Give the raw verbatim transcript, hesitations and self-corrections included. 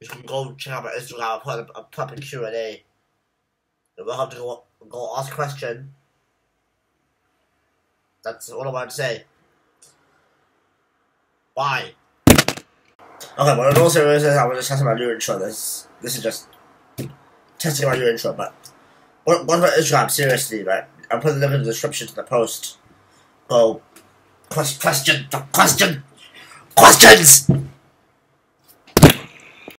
You can go check out my Instagram. I'll put up, I'll put up a Q and A. We'll have to go, go ask a question. That's all I want to say. Bye. Okay, but in all seriousness, I was just testing my new intro. This, this is just testing my new intro, but what, what about Instagram? Seriously, right? I'll put the link in the description to the post. Go. Question, question, question, questions!